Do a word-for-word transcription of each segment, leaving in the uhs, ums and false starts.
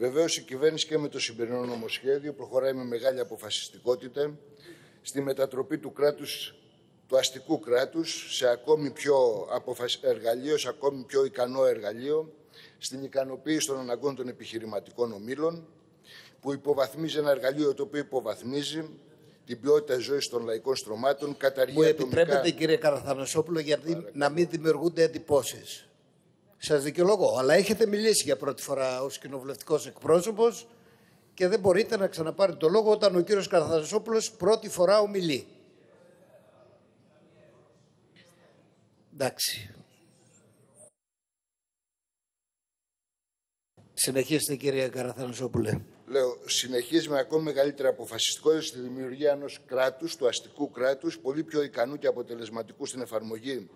Βεβαίως, η κυβέρνηση και με το σημερινό νομοσχέδιο προχωράει με μεγάλη αποφασιστικότητα στη μετατροπή του κράτους, του αστικού κράτους, σε ακόμη πιο αποφασι... εργαλείο, σε ακόμη πιο ικανό εργαλείο, στην ικανοποίηση των αναγκών των επιχειρηματικών ομίλων, που υποβαθμίζει ένα εργαλείο το οποίο υποβαθμίζει την ποιότητα ζωής των λαϊκών στρωμάτων, καταργεί ατομικά... Μου επιτρέπετε, κύριε Καραθανασόπουλο, γιατί Άρα, να μην δημιουργούνται εντυπώσεις. Σας δικαιολογώ, αλλά έχετε μιλήσει για πρώτη φορά ως κοινοβουλευτικός εκπρόσωπος και δεν μπορείτε να ξαναπάρετε το λόγο όταν ο κύριος Καραθανασόπουλος πρώτη φορά ομιλεί. Εντάξει. Συνεχίστε, κύριε Καραθανασόπουλε. Λέω, συνεχίζει με ακόμη μεγαλύτερη αποφασιστικότητα στη δημιουργία ενός κράτους, του αστικού κράτους, πολύ πιο ικανού και αποτελεσματικού στην εφαρμογή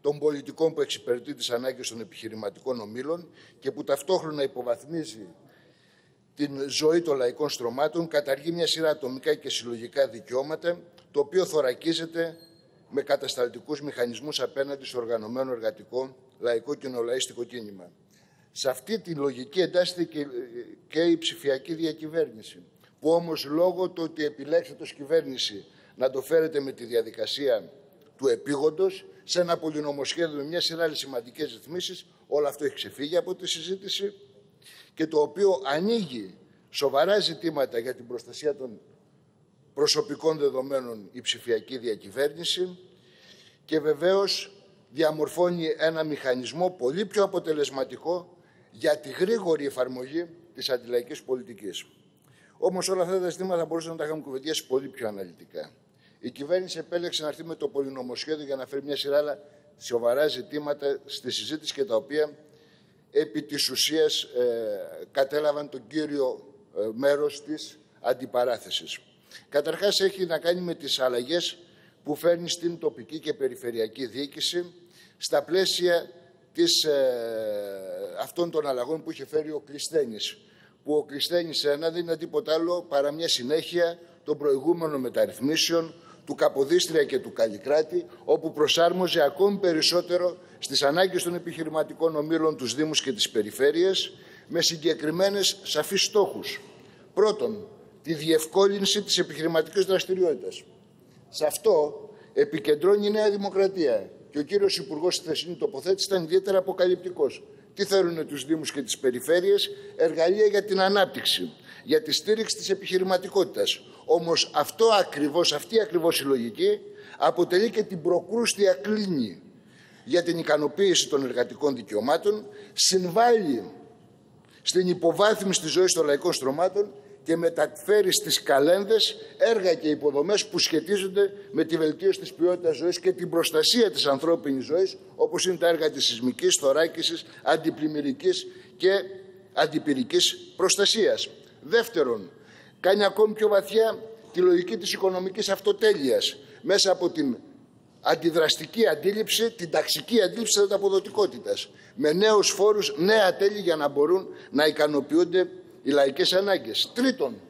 των πολιτικών που εξυπηρετεί τις ανάγκες των επιχειρηματικών ομίλων και που ταυτόχρονα υποβαθμίζει την ζωή των λαϊκών στρωμάτων, καταργεί μια σειρά ατομικά και συλλογικά δικαιώματα, το οποίο θωρακίζεται με κατασταλτικούς μηχανισμούς απέναντι στο οργανωμένο εργατικό, λαϊκό και νεολαίστικο κίνημα. Σε αυτή τη λογική εντάσσεται και η ψηφιακή διακυβέρνηση, που όμως λόγω του ότι επιλέξετε ως κυβέρνηση να το φέρετε με τη διαδικασία του επίγοντος, σε ένα πολυνομοσχέδιο με μια σειρά άλλες σημαντικές ρυθμίσεις, όλο αυτό έχει ξεφύγει από τη συζήτηση και το οποίο ανοίγει σοβαρά ζητήματα για την προστασία των προσωπικών δεδομένων η ψηφιακή διακυβέρνηση και βεβαίως διαμορφώνει ένα μηχανισμό πολύ πιο αποτελεσματικό για τη γρήγορη εφαρμογή της αντιλαϊκής πολιτικής. Όμως όλα αυτά τα ζητήματα μπορούσαν να τα είχαμε κουβεντιάσει πολύ πιο αναλυτικά. Η κυβέρνηση επέλεξε να έρθει με το πολυνομοσχέδιο για να φέρει μια σειρά άλλα σοβαρά ζητήματα στη συζήτηση και τα οποία επί της ουσίας ε, κατέλαβαν τον κύριο ε, μέρος της αντιπαράθεσης. Καταρχάς έχει να κάνει με τις αλλαγές που φέρνει στην τοπική και περιφερειακή διοίκηση στα πλαίσια της, ε, αυτών των αλλαγών που είχε φέρει ο Κλεισθένης. Που ο Κλεισθένης ένα δεν είναι τίποτα άλλο παρά μια συνέχεια των προηγούμενων μεταρρυθμίσεων του Καποδίστρια και του Καλλικράτη, όπου προσάρμοζε ακόμη περισσότερο στις ανάγκες των επιχειρηματικών ομίλων, τους Δήμους και τις περιφέρειες, με συγκεκριμένες σαφείς στόχους. Πρώτον, τη διευκόλυνση της επιχειρηματικής δραστηριότητας. Σε αυτό επικεντρώνει η Νέα Δημοκρατία και ο κύριος Υπουργός στη Θεσίνη τοποθέτηση ήταν ιδιαίτερα αποκαλυπτικός. Τι θέλουν τους Δήμους και τις περιφέρειες? Εργαλεία για την ανάπτυξη, για τη στήριξη της επιχειρηματικότητας. Όμως αυτό ακριβώς, αυτή ακριβώς η λογική αποτελεί και την προκρούστια κλίνη για την ικανοποίηση των εργατικών δικαιωμάτων, συμβάλλει στην υποβάθμιση της ζωής των λαϊκών στρωμάτων και μεταφέρει στις καλένδες έργα και υποδομές που σχετίζονται με τη βελτίωση της ποιότητας ζωής και την προστασία της ανθρώπινης ζωής, όπως είναι τα έργα της σεισμικής, θωράκισης, αντιπλημμυρικής και αντιπυρικής προστασίας. Δεύτερον, κάνει ακόμη πιο βαθιά τη λογική της οικονομικής αυτοτέλειας μέσα από την αντιδραστική αντίληψη, την ταξική αντίληψη της αποδοτικότητας, με νέους φόρους, νέα τέλη για να μπορούν να ικανοποιούνται οι λαϊκές ανάγκες. Τρίτον,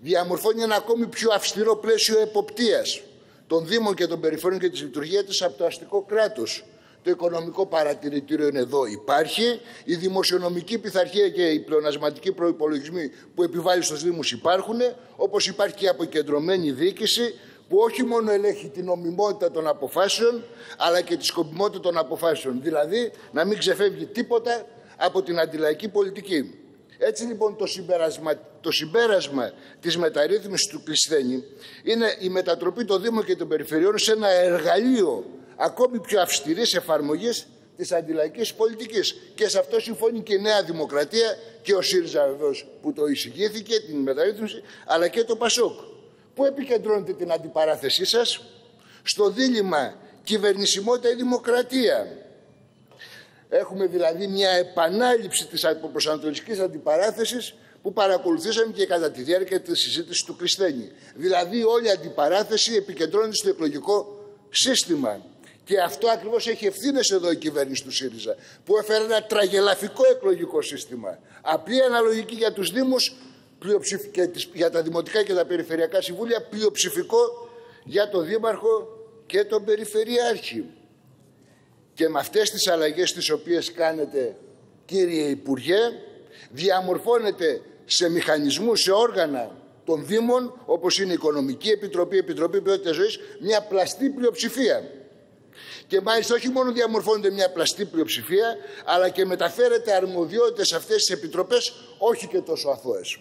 διαμορφώνει ένα ακόμη πιο αυστηρό πλαίσιο εποπτείας των Δήμων και των Περιφερειών και της λειτουργίας της από το αστικό κράτος. Το οικονομικό παρατηρητήριο είναι εδώ, υπάρχει. Η δημοσιονομική πειθαρχία και οι πλεονασματικοί προϋπολογισμοί που επιβάλλει στους Δήμους υπάρχουν. Όπως υπάρχει και η αποκεντρωμένη διοίκηση που όχι μόνο ελέγχει την νομιμότητα των αποφάσεων, αλλά και τη σκοπιμότητα των αποφάσεων. Δηλαδή να μην ξεφεύγει τίποτα από την αντιλαϊκή πολιτική. Έτσι λοιπόν το συμπέρασμα, το συμπέρασμα της μεταρρύθμισης του Κλεισθένη είναι η μετατροπή των Δήμων και των Περιφερειών σε ένα εργαλείο ακόμη πιο αυστηρής εφαρμογής της αντιλαϊκής πολιτικής. Και σε αυτό συμφωνεί και η Νέα Δημοκρατία και ο ΣΥΡΙΖΑ βεβαίως που το εισηγήθηκε την μεταρρύθμιση, αλλά και το ΠΑΣΟΚ. Πού επικεντρώνετε την αντιπαράθεσή σας? Στο δίλημμα κυβερνησιμότητα ή δημοκρατία. Έχουμε δηλαδή μια επανάληψη της προσανατολικής αντιπαράθεσης που παρακολουθήσαμε και κατά τη διάρκεια της συζήτησης του Κλεισθένη. Δηλαδή όλη η αντιπαράθεση επικεντρώνεται στο εκλογικό σύστημα. Και αυτό ακριβώς έχει ευθύνες εδώ η κυβέρνηση του ΣΥΡΙΖΑ, που έφερε ένα τραγελαφικό εκλογικό σύστημα. Απλή αναλογική για τους Δήμους, για τα Δημοτικά και τα Περιφερειακά Συμβούλια, πλειοψηφικό για τον Δήμαρχο και τον Περιφερειάρχη. Και με αυτές τις αλλαγές τις οποίες κάνετε, κύριε Υπουργέ, διαμορφώνεται σε μηχανισμούς, σε όργανα των Δήμων, όπως είναι η Οικονομική Επιτροπή, Επιτροπή Ποιότητας Ζωής, μια πλαστή πλειοψηφία. Και μάλιστα όχι μόνο διαμορφώνεται μια πλαστή πλειοψηφία, αλλά και μεταφέρεται αρμοδιότητες σε αυτές τις επιτροπές, όχι και τόσο αθώες.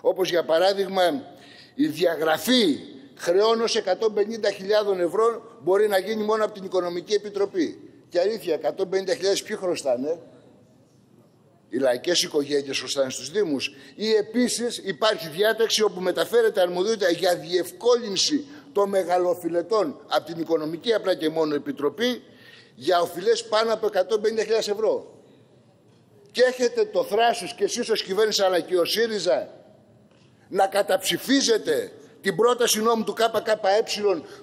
Όπως για παράδειγμα η διαγραφή χρεών ως εκατόν πενήντα χιλιάδες ευρώ μπορεί να γίνει μόνο από την Οικονομική Επιτροπή. Και αλήθεια, εκατόν πενήντα χιλιάδες ποιοι χρωστάνε? Οι λαϊκές οικογένειες χρωστάνε στους Δήμους. Ή επίσης υπάρχει διάταξη όπου μεταφέρεται αρμοδιότητα για διευκόλυνση των μεγαλοφιλετών από την Οικονομική απλά και μόνο Επιτροπή για οφειλές πάνω από εκατόν πενήντα χιλιάδες ευρώ. Και έχετε το θράσος και εσείς ως κυβέρνηση, αλλά και ο ΣΥΡΙΖΑ, να καταψηφίζετε την πρόταση νόμου του ΚΚΕ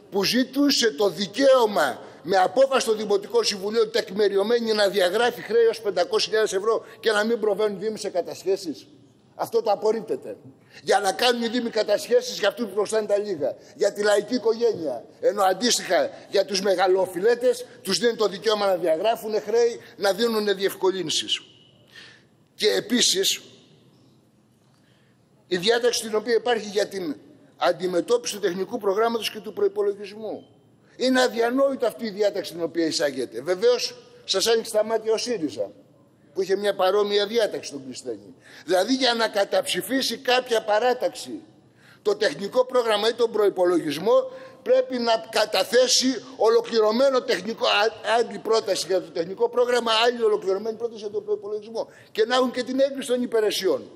που ζήτησε το δικαίωμα με απόφαση του Δημοτικού Συμβουλίου τεκμηριωμένη να διαγράφει χρέη ως πεντακόσιες χιλιάδες ευρώ και να μην προβαίνουν οι Δήμοι σε κατασχέσεις. Αυτό το απορρίπτεται. Για να κάνουν οι Δήμοι κατασχέσεις για αυτούς που προστάνε τα λίγα, για τη λαϊκή οικογένεια. Ενώ αντίστοιχα για τους μεγαλοφιλέτες τους δίνει το δικαίωμα να διαγράφουν χρέη, να δίνουν διευκολύνσεις. Και επίσης η διάταξη την οποία υπάρχει για την αντιμετώπιση του τεχνικού προγράμματος και του προϋπολογισμού. Είναι αδιανόητα αυτή η διάταξη την οποία εισάγεται. Βεβαίως, σας άνοιξε τα μάτια ο ΣΥΡΙΖΑ, που είχε μια παρόμοια διάταξη στον Κλεισθένη. Δηλαδή, για να καταψηφίσει κάποια παράταξη το τεχνικό πρόγραμμα ή τον προϋπολογισμό, πρέπει να καταθέσει ολοκληρωμένο τεχνικό, άλλη πρόταση για το τεχνικό πρόγραμμα, άλλη ολοκληρωμένη πρόταση για τον προϋπολογισμό. Και να έχουν και την έγκριση των υπηρεσιών.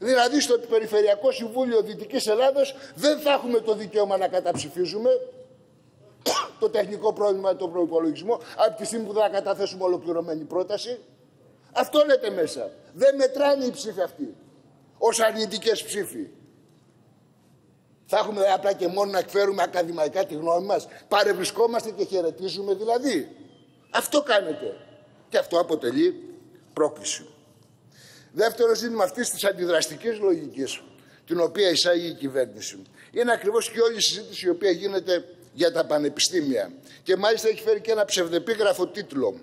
Δηλαδή, στο Περιφερειακό Συμβούλιο Δυτικής Ελλάδος δεν θα έχουμε το δικαίωμα να καταψηφίζουμε το τεχνικό πρόβλημα, τον προϋπολογισμό, από τη στιγμή που θα καταθέσουμε ολοκληρωμένη πρόταση. Αυτό λέτε μέσα. Δεν μετράνε οι ψήφοι αυτοί ως αρνητικές ψήφοι. Θα έχουμε απλά και μόνο να εκφέρουμε ακαδημαϊκά τη γνώμη μας. Παρευρισκόμαστε και χαιρετίζουμε δηλαδή. Αυτό κάνετε. Και αυτό αποτελεί πρόκληση. Δεύτερο ζήτημα αυτής της αντιδραστικής λογικής, την οποία εισάγει η κυβέρνηση, είναι ακριβώς και όλη η συζήτηση η οποία γίνεται για τα πανεπιστήμια. Και μάλιστα έχει φέρει και ένα ψευδεπίγραφο τίτλο.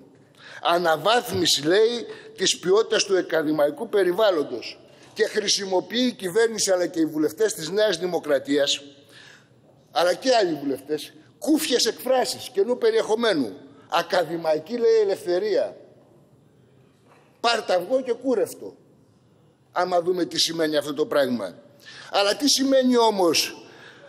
Αναβάθμιση, λέει, της ποιότητας του ακαδημαϊκού περιβάλλοντος. Και χρησιμοποιεί η κυβέρνηση, αλλά και οι βουλευτές της Νέας Δημοκρατίας, αλλά και άλλοι βουλευτές, κούφιες εκφράσεις καινού περιεχομένου. Ακαδημαϊκή, λέει, ελευθερία. Πάρταυγό και κούρευτο. Άμα δούμε τι σημαίνει αυτό το πράγμα. Αλλά τι σημαίνει όμως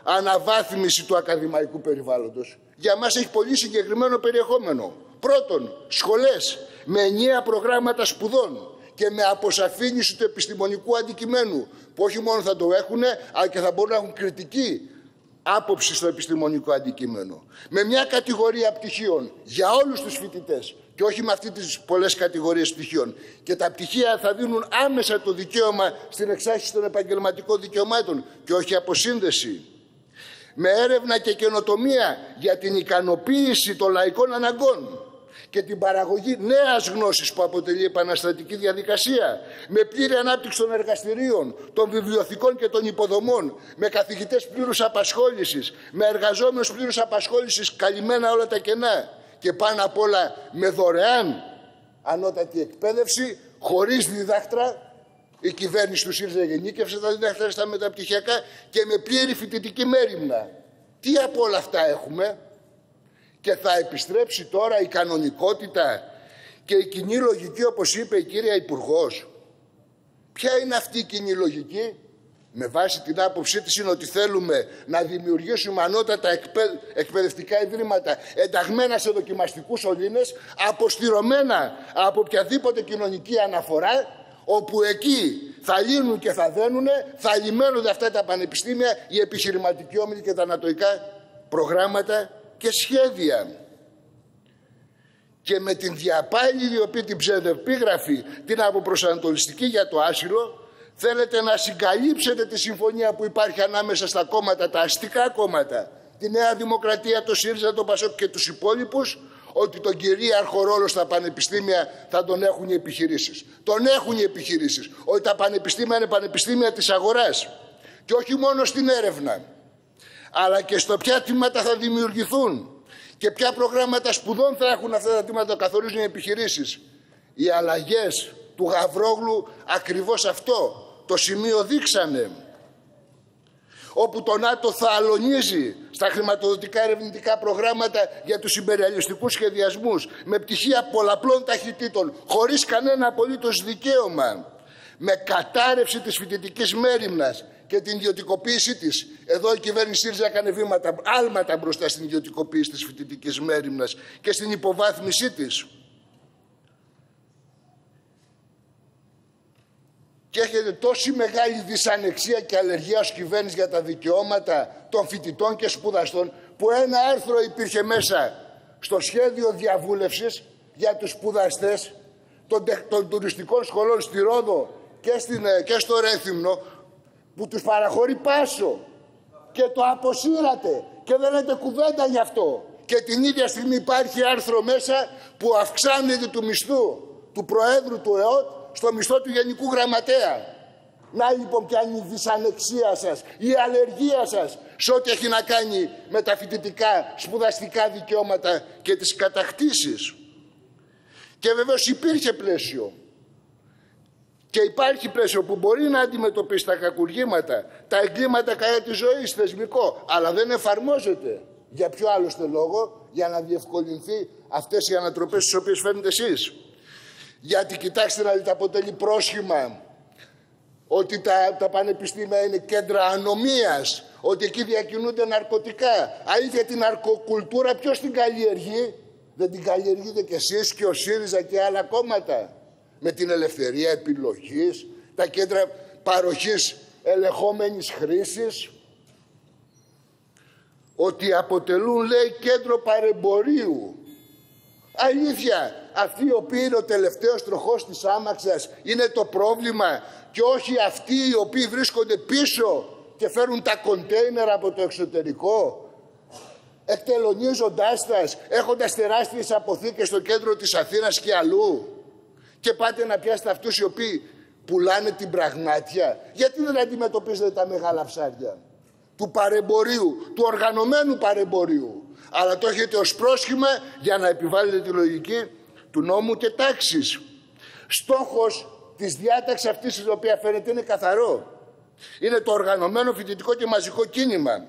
αναβάθμιση του ακαδημαϊκού περιβάλλοντος? Για μας έχει πολύ συγκεκριμένο περιεχόμενο. Πρώτον, σχολές με ενιαία προγράμματα σπουδών και με αποσαφήνιση του επιστημονικού αντικειμένου, που όχι μόνο θα το έχουν, αλλά και θα μπορούν να έχουν κριτική άποψη στο επιστημονικό αντικείμενο. Με μια κατηγορία πτυχίων για όλους τους φοιτητές και όχι με αυτές τις πολλές κατηγορίες πτυχίων. Και τα πτυχία θα δίνουν άμεσα το δικαίωμα στην εξάσκηση των επαγγελματικών δικαιωμάτων και όχι αποσύνδεση. Με έρευνα και καινοτομία για την ικανοποίηση των λαϊκών αναγκών και την παραγωγή νέας γνώσης που αποτελεί επαναστατική διαδικασία, με πλήρη ανάπτυξη των εργαστηρίων, των βιβλιοθηκών και των υποδομών, με καθηγητές πλήρους απασχόλησης, με εργαζόμενους πλήρους απασχόλησης, καλυμμένα όλα τα κενά και πάνω απ' όλα με δωρεάν ανώτατη εκπαίδευση, χωρίς διδάκτρα. Η κυβέρνηση του ΣΥΡΙΖΑ γενίκευσε τα διδάκτρα στα μεταπτυχιακά και με πλήρη φοιτητική μέριμνα. Τι από όλα αυτά έχουμε? Και θα επιστρέψει τώρα η κανονικότητα και η κοινή λογική, όπως είπε η κυρία Υπουργός. Ποια είναι αυτή η κοινή λογική? Με βάση την άποψή της είναι ότι θέλουμε να δημιουργήσουμε ανώτατα εκπαιδε... εκπαιδευτικά ιδρύματα ενταγμένα σε δοκιμαστικούς σωλήνες, αποστηρωμένα από οποιαδήποτε κοινωνική αναφορά, όπου εκεί θα λύνουν και θα δένουν, θα λιμένονται αυτά τα πανεπιστήμια, οι επιχειρηματικοί όμιλοι και τα ανατοϊκά προγράμματα και σχέδια. Και με την διαπάλη η οποία την ψευδεπίγραφη, την αποπροσανατολιστική για το άσυλο, θέλετε να συγκαλύψετε τη συμφωνία που υπάρχει ανάμεσα στα κόμματα, τα αστικά κόμματα, τη Νέα Δημοκρατία, το ΣΥΡΙΖΑ, το ΠΑΣΟΚ και τους υπόλοιπους, ότι τον κυρίαρχο ρόλο στα πανεπιστήμια θα τον έχουν οι επιχειρήσεις. Τον έχουν οι επιχειρήσεις. Ότι τα πανεπιστήμια είναι πανεπιστήμια της αγοράς. Και όχι μόνο στην έρευνα, αλλά και στο ποια τμήματα θα δημιουργηθούν και ποια προγράμματα σπουδών θα έχουν αυτά τα τμήματα, καθορίζουν οι επιχειρήσεις. Οι αλλαγές του Γαυρόγλου ακριβώς αυτό. Το σημείο δείξανε. Όπου το ΝΑΤΟ θα αλωνίζει στα χρηματοδοτικά ερευνητικά προγράμματα για τους υπεριαλιστικούς σχεδιασμούς με πτυχία πολλαπλών ταχυτήτων, χωρίς κανένα απολύτως δικαίωμα, με κατάρρευση της φοιτητικής μέριμνας και την ιδιωτικοποίησή της. Εδώ η κυβέρνηση ΣΥΡΙΖΑ έκανε βήματα, άλματα μπροστά στην ιδιωτικοποίηση της φοιτητικής μέριμνας και στην υποβάθμισή της. Και έχετε τόση μεγάλη δυσανεξία και αλλεργία ως κυβέρνηση για τα δικαιώματα των φοιτητών και σπουδαστών, που ένα άρθρο υπήρχε μέσα στο σχέδιο διαβούλευσης για τους σπουδαστές των, των τουριστικών σχολών στη Ρόδο και, στην, και στο Ρέθυμνο, που τους παραχωρεί Πάσο και το αποσύρατε και δεν λέτε κουβέντα γι' αυτό. Και την ίδια στιγμή υπάρχει άρθρο μέσα που αυξάνεται του μισθού του Προέδρου του ΕΟΤ στο μισθό του Γενικού Γραμματέα. Να λοιπόν ποια είναι η δυσανεξία σας, η αλλεργία σας σε ό,τι έχει να κάνει με τα φοιτητικά, σπουδαστικά δικαιώματα και τις κατακτήσεις. Και βεβαίως υπήρχε πλαίσιο. Και υπάρχει πλαίσιο που μπορεί να αντιμετωπίσει τα κακουργήματα, τα εγκλήματα κατά τη ζωή, θεσμικό, αλλά δεν εφαρμόζεται. Για ποιο άλλωστε λόγο? Για να διευκολυνθεί αυτές οι ανατροπές στις οποίες φαίνετε εσείς. Γιατί κοιτάξτε να δείτε, αποτελεί πρόσχημα ότι τα, τα πανεπιστήμια είναι κέντρα ανομίας, ότι εκεί διακινούνται ναρκωτικά. Αλήθεια, την ναρκοκουλτούρα ποιος την καλλιεργεί? Δεν την καλλιεργείτε κι εσείς και ο ΣΥΡΙΖΑ και άλλα κόμματα? Με την ελευθερία επιλογής, τα κέντρα παροχής ελεγχόμενης χρήσης, ότι αποτελούν, λέει, κέντρο παρεμπορίου. Αλήθεια, αυτοί οι οποίοι είναι ο τελευταίος τροχός της άμαξας είναι το πρόβλημα και όχι αυτοί οι οποίοι βρίσκονται πίσω και φέρουν τα κοντέινερ από το εξωτερικό, εκτελωνίζοντάς τας, έχοντας τεράστιες αποθήκες στο κέντρο της Αθήνας και αλλού. Και πάτε να πιάσετε αυτούς οι οποίοι πουλάνε την πραγμάτια. Γιατί δεν αντιμετωπίζετε τα μεγάλα ψάρια του παρεμπορίου, του οργανωμένου παρεμπορίου? Αλλά το έχετε ως πρόσχημα για να επιβάλλετε τη λογική του νόμου και τάξης. Στόχος της διάταξης αυτής, της οποία φαίνεται είναι καθαρό, είναι το οργανωμένο φοιτητικό και μαζικό κίνημα.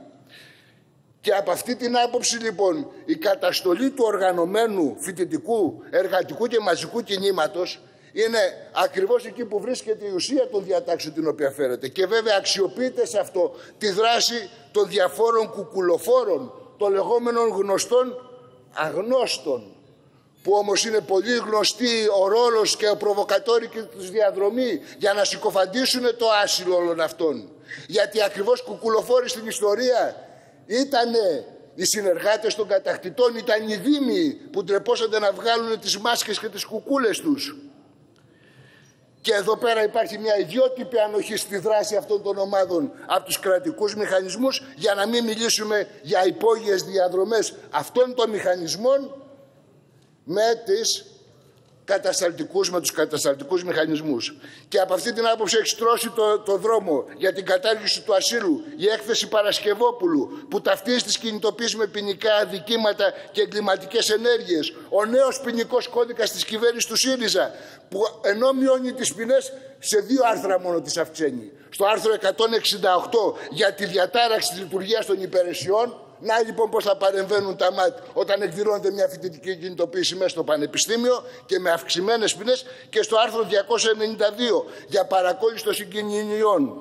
Και από αυτή την άποψη λοιπόν η καταστολή του οργανωμένου φοιτητικού, εργατικού και μαζικού κινήματος είναι ακριβώς εκεί που βρίσκεται η ουσία των διατάξεων την οποία φέρετε. Και βέβαια αξιοποιείται σε αυτό τη δράση των διαφόρων κουκουλοφόρων, των λεγόμενων γνωστών αγνώστων, που όμως είναι πολύ γνωστή ο ρόλος και ο προβοκατόρικη τους διαδρομή για να συκοφαντήσουν το άσυλο όλων αυτών. Γιατί ακριβώς κουκουλοφόροι στην ιστορία ήτανε οι συνεργάτες των κατακτητών, ήταν οι δήμοι που ντρεπόσανται να βγάλουν τις μάσκες και τις κουκούλες τους. Και εδώ πέρα υπάρχει μια ιδιότυπη ανοχή στη δράση αυτών των ομάδων από τους κρατικούς μηχανισμούς, για να μην μιλήσουμε για υπόγειες διαδρομές αυτών των μηχανισμών με, τις κατασταλτικούς, με τους κατασταλτικούς μηχανισμούς. Και από αυτή την άποψη έχει στρώσει το, το δρόμο για την κατάργηση του ασύλου η έκθεση Παρασκευόπουλου, που ταυτίζει τις κινητοποίησεις με ποινικά αδικήματα και εγκληματικές ενέργειες. Ο νέος ποινικός κώδικας της κυβέρνησης του ΣΥΡΙΖΑ, που ενώ μειώνει τις ποινές, σε δύο άρθρα μόνο τις αυξάνει. Στο άρθρο εκατόν εξήντα οκτώ για τη διατάραξη της λειτουργίας των υπηρεσιών. Να λοιπόν πώς θα παρεμβαίνουν τα ΜΑΤ όταν εκδηλώνεται μια φοιτητική κινητοποίηση μέσα στο πανεπιστήμιο και με αυξημένες ποινές, και στο άρθρο διακόσια ενενήντα δύο για παρακόλληση των συγκοινωνιών.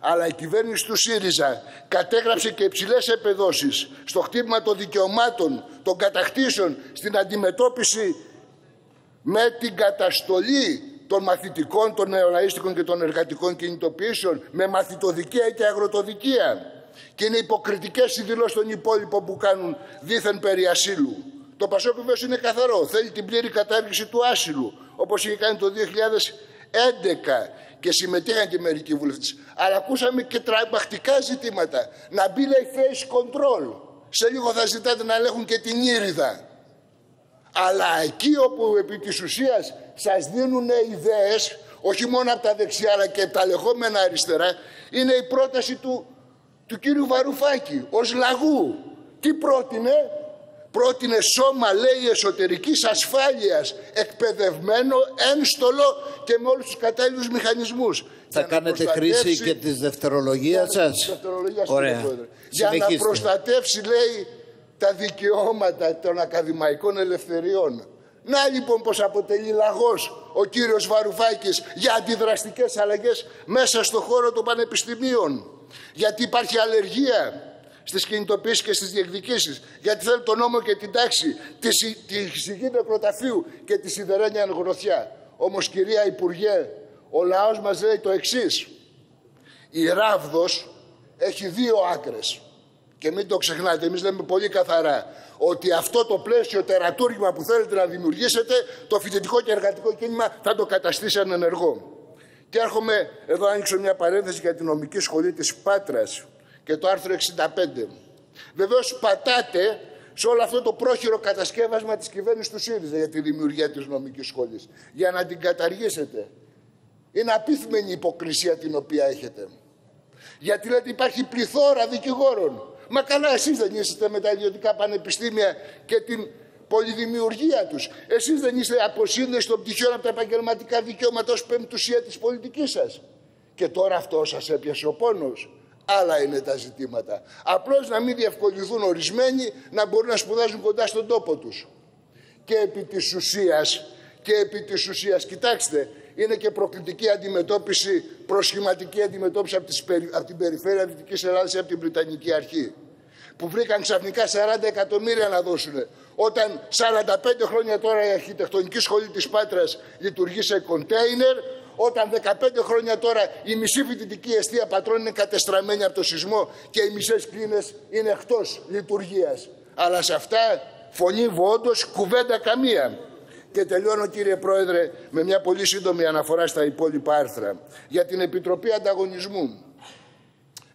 Αλλά η κυβέρνηση του ΣΥΡΙΖΑ κατέγραψε και υψηλές επιδόσεις στο χτύπημα των δικαιωμάτων, των κατακτήσεων, στην αντιμετώπιση με την καταστολή των μαθητικών, των νεοναΐστικων και των εργατικών κινητοποιήσεων, με μαθητοδικία και αγροτοδικία. Και είναι υποκριτικές οι δηλώσεις των υπόλοιπων που κάνουν δήθεν περί ασύλου. Το ΠΑΣΟΚ βεβαίως είναι καθαρό. Θέλει την πλήρη κατάργηση του άσυλου, όπως είχε κάνει το δύο χιλιάδες έντεκα, και συμμετείχαν και μερικοί βουλευτές. Αλλά ακούσαμε και τραπαχτικά ζητήματα. Να μπει, λέει, face control. Σε λίγο θα ζητάτε να ελέγχουν και την Ήριδα. Αλλά εκεί όπου επί της ουσίας σας δίνουν ιδέες, όχι μόνο από τα δεξιά αλλά και από τα λεγόμενα αριστερά, είναι η πρόταση του. του κύριου Βαρουφάκη, ως λαγού. Τι πρότεινε? πρότεινε σώμα, λέει, εσωτερικής ασφάλειας, εκπαιδευμένο, ένστολο και με όλους τους κατάλληλους μηχανισμούς. Θα κάνετε χρήση και της δευτερολογίας σας. Δευτερολογία. Ωραία. Για συνεχίστε. Να προστατεύσει, λέει, τα δικαιώματα των ακαδημαϊκών ελευθεριών. Να λοιπόν πως αποτελεί λαγός ο κύριος Βαρουφάκης για αντιδραστικές αλλαγές μέσα στον χώρο των πανεπιστημίων. Γιατί υπάρχει αλλεργία στις κινητοποιήσεις και στις διεκδικήσεις. Γιατί θέλει τον νόμο και την τάξη, τη συζυγή νεκροταφείου και τη σιδερένια γροθιά. Όμως, κυρία Υπουργέ, ο λαός μας λέει το εξής. Η ράβδος έχει δύο άκρες. Και μην το ξεχνάτε, εμείς λέμε πολύ καθαρά ότι αυτό το πλαίσιο τερατούργημα που θέλετε να δημιουργήσετε, το φοιτητικό και εργατικό κίνημα θα το καταστήσει ανενεργό. Και έρχομαι εδώ, άνοιξω μια παρένθεση για την νομική σχολή της Πάτρας και το άρθρο εξήντα πέντε. Βεβαίως πατάτε σε όλο αυτό το πρόχειρο κατασκεύασμα της κυβέρνησης του ΣΥΡΙΖΑ για τη δημιουργία της νομικής σχολής, για να την καταργήσετε. Είναι απίθμενη η υποκρισία την οποία έχετε. Γιατί λέτε υπάρχει πληθώρα δικηγόρων. Μα καλά, εσείς δεν είσαστε με τα ιδιωτικά πανεπιστήμια και την πολυδημιουργία τους. Εσείς δεν είστε αποσύνδεση των πτυχιών από τα επαγγελματικά δικαιώματα ως πεμπτουσία της πολιτικής σας. Και τώρα αυτό σας έπιασε ο πόνος. Άλλα είναι τα ζητήματα. Απλώς να μην διευκολυνθούν ορισμένοι να μπορούν να σπουδάζουν κοντά στον τόπο τους. Και επί της ουσίας, και επί της ουσίας, κοιτάξτε, είναι και προκλητική αντιμετώπιση, προσχηματική αντιμετώπιση από την περιφέρεια Δυτικής Ελλάδας ή από την Βρετανική Αρχή. Που βρήκαν ξαφνικά σαράντα εκατομμύρια να δώσουν. Όταν σαράντα πέντε χρόνια τώρα η αρχιτεκτονική σχολή της Πάτρας λειτουργεί σε κοντέινερ, όταν δεκαπέντε χρόνια τώρα η μισή φοιτητική εστία Πατρών είναι κατεστραμμένη από το σεισμό και οι μισές κλίνες είναι εκτός λειτουργίας. Αλλά σε αυτά φωνήβω όντως κουβέντα καμία. Και τελειώνω, κύριε Πρόεδρε, με μια πολύ σύντομη αναφορά στα υπόλοιπα άρθρα. Για την Επιτροπή Ανταγωνισμού.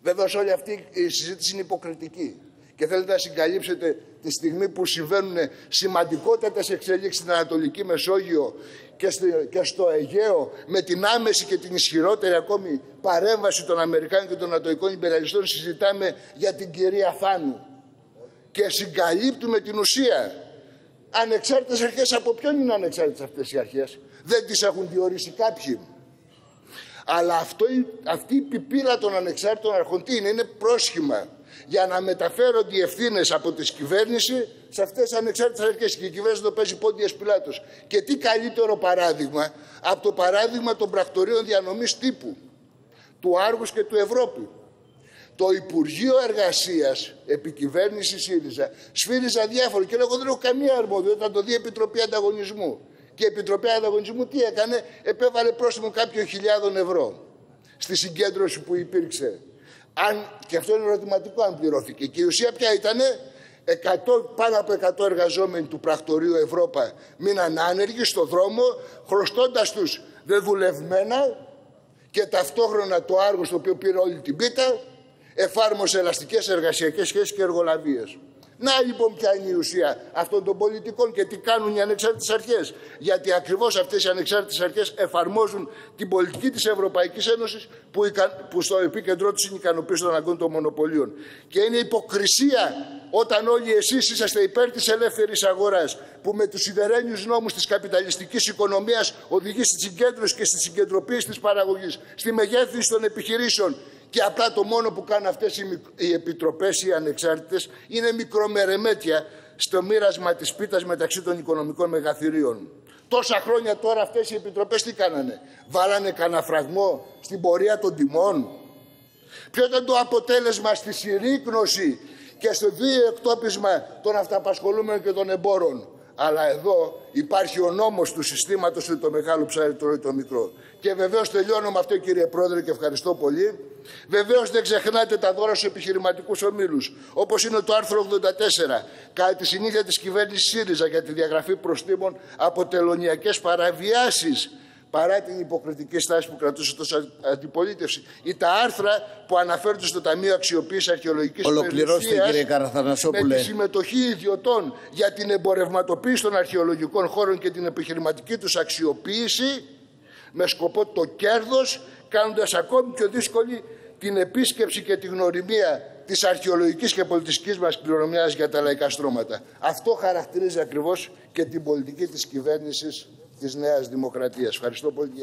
Βεβαίως όλη αυτή η συζήτηση είναι υποκριτική. Και θέλετε να συγκαλύψετε τη στιγμή που συμβαίνουν σημαντικότατες εξελίξεις στην Ανατολική Μεσόγειο και στο Αιγαίο, με την άμεση και την ισχυρότερη ακόμη παρέμβαση των Αμερικάνων και των Νατοϊκών Ιμπεραλιστών, συζητάμε για την κυρία Θάνου. Και συγκαλύπτουμε την ουσία. Ανεξάρτητες αρχές, από ποιον είναι ανεξάρτητες αυτές οι αρχές? Δεν τις έχουν διορίσει κάποιοι. Αλλά αυτό, αυτή η πιπίλα των ανεξάρτητων αρχών τι είναι? Είναι πρόσχημα για να μεταφέρονται οι ευθύνες από τη κυβέρνηση σε αυτές τις ανεξάρτητες αρχές. Και η κυβέρνηση το παίζει πόντιας πιλάτος. Και τι καλύτερο παράδειγμα από το παράδειγμα των πρακτορείων διανομής τύπου, του Άργους και του Ευρώπη. Το Υπουργείο Εργασίας, επί κυβέρνηση ΣΥΡΙΖΑ, σφύριζα διάφορο και λέγω δεν έχω καμία αρμοδιότητα, το δει η Επιτροπή Ανταγωνισμού. Και η Επιτροπή Ανταγωνισμού τι έκανε? Επέβαλε πρόστιμο κάποιων χιλιάδων ευρώ στη συγκέντρωση που υπήρξε. Αν, και αυτό είναι ερωτηματικό αν πληρώθηκε. Και η ουσία ποια ήταν? Πάνω από εκατό εργαζόμενοι του πρακτορείου Ευρώπα μείναν άνεργοι στον δρόμο, χρωστώντας τους δεδουλευμένα, και ταυτόχρονα το Άργος, το οποίο πήρε όλη την πίτα, εφάρμοσε ελαστικές εργασιακές σχέσεις και εργολαβίες. Να λοιπόν ποια είναι η ουσία αυτών των πολιτικών και τι κάνουν οι ανεξάρτητες αρχές. Γιατί ακριβώς αυτές οι ανεξάρτητες αρχές εφαρμόζουν την πολιτική της Ευρωπαϊκής Ένωσης που στο επίκεντρό τους είναι η ικανοποίηση των αναγκών των μονοπωλίων. Και είναι υποκρισία όταν όλοι εσείς είσαστε υπέρ της ελεύθερης αγοράς, που με τους σιδερένιους νόμους της καπιταλιστικής οικονομίας οδηγεί στη συγκέντρωση και στη συγκεντροποίηση της παραγωγής, στη μεγέθυνση των επιχειρήσεων. Και απλά το μόνο που κάνουν αυτές οι επιτροπές, οι ανεξάρτητες, είναι μικρομερεμέτια στο μοίρασμα της πίτας μεταξύ των οικονομικών μεγαθυρίων. Τόσα χρόνια τώρα αυτές οι επιτροπές τι κάνανε? Βάλανε κανένα φραγμό στην πορεία των τιμών? Ποιο ήταν το αποτέλεσμα στη συρρίκνωση και στο διεκτόπισμα των αυταπασχολούμενων και των εμπόρων? Αλλά εδώ υπάρχει ο νόμος του συστήματος ότι το μεγάλο ψάρι τρώει το μικρό. Και βεβαίως τελειώνω με αυτό, κύριε Πρόεδρε, και ευχαριστώ πολύ. Βεβαίως δεν ξεχνάτε τα δώρα στους επιχειρηματικούς ομίλους, όπως είναι το άρθρο ογδόντα τέσσερα, κατά τη συνήθεια της κυβέρνησης ΣΥΡΙΖΑ για τη διαγραφή προστήμων από τελωνιακές παραβιάσεις, παρά την υποκριτική στάση που κρατούσε τόσο αντιπολίτευση, ή τα άρθρα που αναφέρονται στο Ταμείο Αξιοποίησης Αρχαιολογικής Περιουσίας με τη συμμετοχή ιδιωτών για την εμπορευματοποίηση των αρχαιολογικών χώρων και την επιχειρηματική τους αξιοποίηση με σκοπό το κέρδος, κάνοντας ακόμη πιο δύσκολη την επίσκεψη και τη γνωριμία της αρχαιολογικής και πολιτιστικής μας κληρονομιάς για τα λαϊκά στρώματα. Αυτό χαρακτηρίζει ακριβώς και την πολιτική της κυβέρνησης της Νέας Δημοκρατίας. Ευχαριστώ πολύ.